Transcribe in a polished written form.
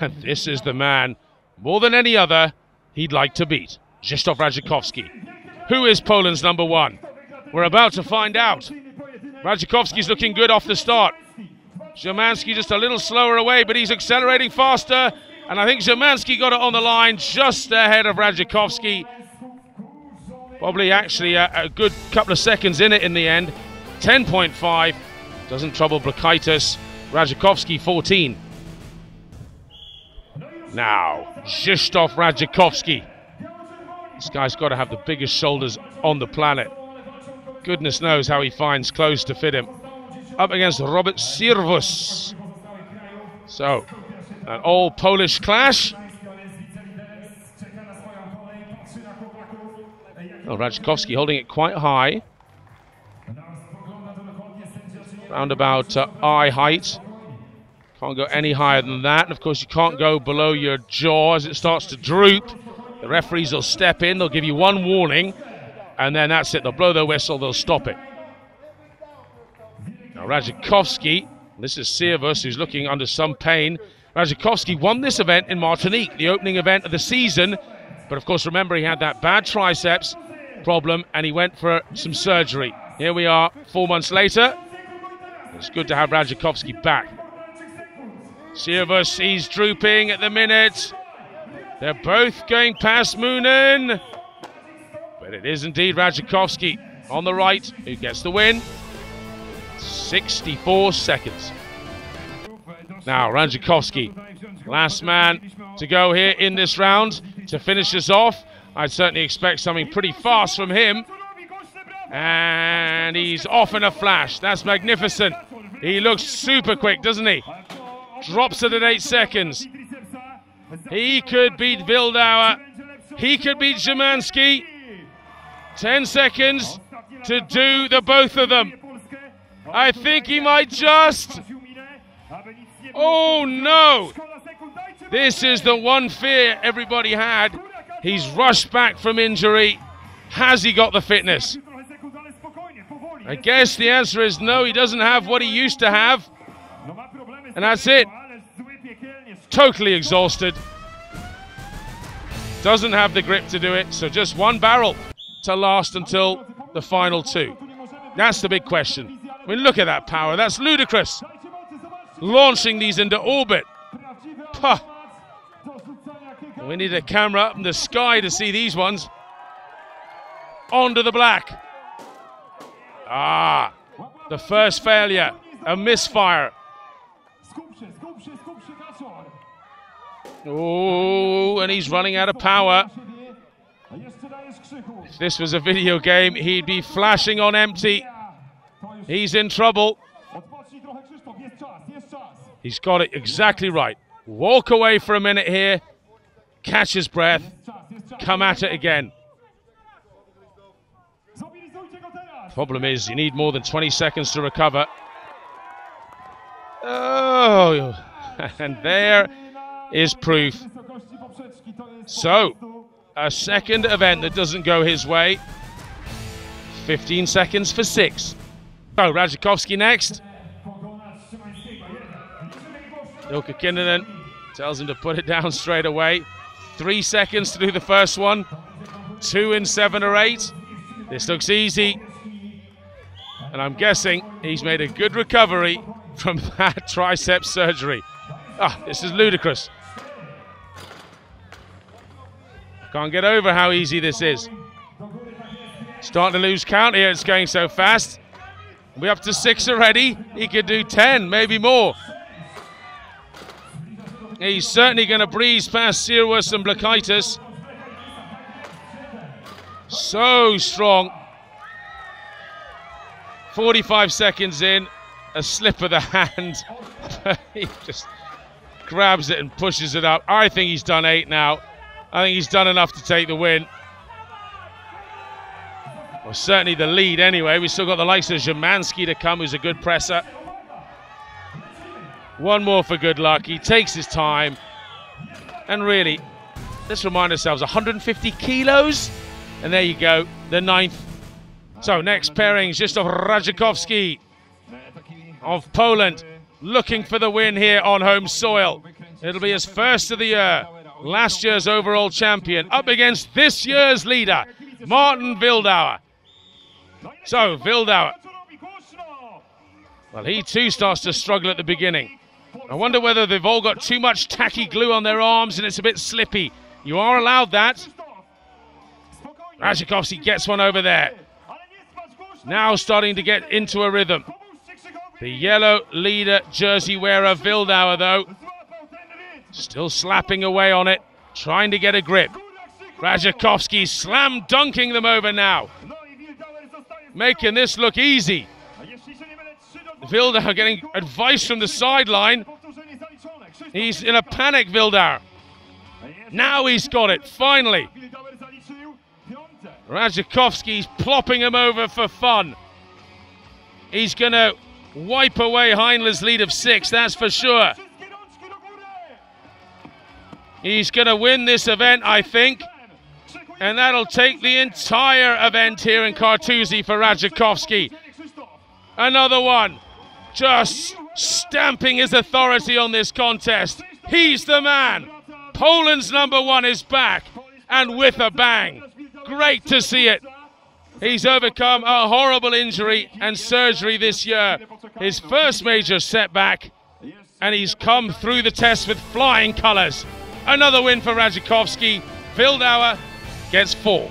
And this is the man, more than any other, he'd like to beat. Krzysztof Radzikowski. Who is Poland's number one? We're about to find out. Radzikowski's looking good off the start. Ziemanski just a little slower away, but he's accelerating faster. And I think Ziemanski got it on the line just ahead of Radzikowski. Probably actually a good couple of seconds in it in the end. 10.5. Doesn't trouble Blakaitis. Radzikowski 14. Now, Krzysztof Radzikowski. This guy's got to have the biggest shoulders on the planet. Goodness knows how he finds clothes to fit him. Up against Robert Sirvus. So, an all-Polish clash. Oh, Radzikowski holding it quite high. Round about eye height. Can't go any higher than that. And of course, you can't go below your jaw as it starts to droop. The referees will step in. They'll give you one warning. And then that's it. They'll blow their whistle. They'll stop it. Now, Radzikowski. This is Sirvus, who's looking under some pain. Radzikowski won this event in Martinique, the opening event of the season. But of course, remember, he had that bad triceps problem and he went for some surgery. Here we are 4 months later. It's good to have Radzikowski back. Sirvus, he's drooping at the minute. They're both going past Moonen. But it is indeed Radzikowski on the right who gets the win. 64 seconds. Now, Radzikowski, last man to go here in this round to finish us off. I'd certainly expect something pretty fast from him. And he's off in a flash. That's magnificent. He looks super quick, doesn't he? Drops it at 8 seconds. He could beat Wildauer. He could beat Ziemanski. 10 seconds to do the both of them. I think he might just... Oh, no! This is the one fear everybody had. He's rushed back from injury. Has he got the fitness? I guess the answer is no, he doesn't have what he used to have. And that's it. Totally exhausted. Doesn't have the grip to do it, so just one barrel to last until the final two. That's the big question. I mean, look at that power. That's ludicrous. Launching these into orbit. Puh. We need a camera up in the sky to see these ones. Onto the black. Ah, the first failure, a misfire. Oh, and he's running out of power. If this was a video game, he'd be flashing on empty. He's in trouble. He's got it exactly right. Walk away for a minute here. Catch his breath. Come at it again. Problem is, you need more than 20 seconds to recover. Oh, and there is proof. So, a second event that doesn't go his way. 15 seconds for 6. So, Radzikowski next. Ilkka Kinnunen tells him to put it down straight away. 3 seconds to do the first one. 2 in 7 or 8. This looks easy. And I'm guessing he's made a good recovery from that tricep surgery. Ah, this is ludicrous. Can't get over how easy this is. Starting to lose count here. It's going so fast. We're up to 6 already. He could do 10, maybe more. He's certainly going to breeze past Sirvus and Blakaitis. So strong. 45 seconds in, a slip of the hand. He just grabs it and pushes it up. I think he's done 8 now. I think he's done enough to take the win. Well, certainly the lead anyway. We've still got the likes of Ziemanski to come, who's a good presser. One more for good luck. He takes his time. And really, let's remind ourselves, 150 kilos. And there you go, the 9th. So next pairing, Krzysztof Radzikowski of Poland, looking for the win here on home soil. It'll be his first of the year. Last year's overall champion up against this year's leader, Martin Wildauer. So Wildauer, well, he too starts to struggle at the beginning. I wonder whether they've all got too much tacky glue on their arms and it's a bit slippy. You are allowed that. Radzikowski gets one over there. Now starting to get into a rhythm. The yellow leader jersey wearer Wildauer, though, still slapping away on it, trying to get a grip. Radzikowski slam dunking them over now, making this look easy. Wildauer getting advice from the sideline. He's in a panic, Wildauer. Now he's got it, finally. Radzikowski's plopping him over for fun. He's going to wipe away Heinler's lead of 6, that's for sure. He's going to win this event, I think. And that'll take the entire event here in Kartuzi for Radzikowski. Another one. Just stamping his authority on this contest. He's the man. Poland's number one is back. And with a bang. Great to see it. He's overcome a horrible injury and surgery this year. His first major setback. And he's come through the test with flying colours. Another win for Radzikowski. Wildauer gets 4.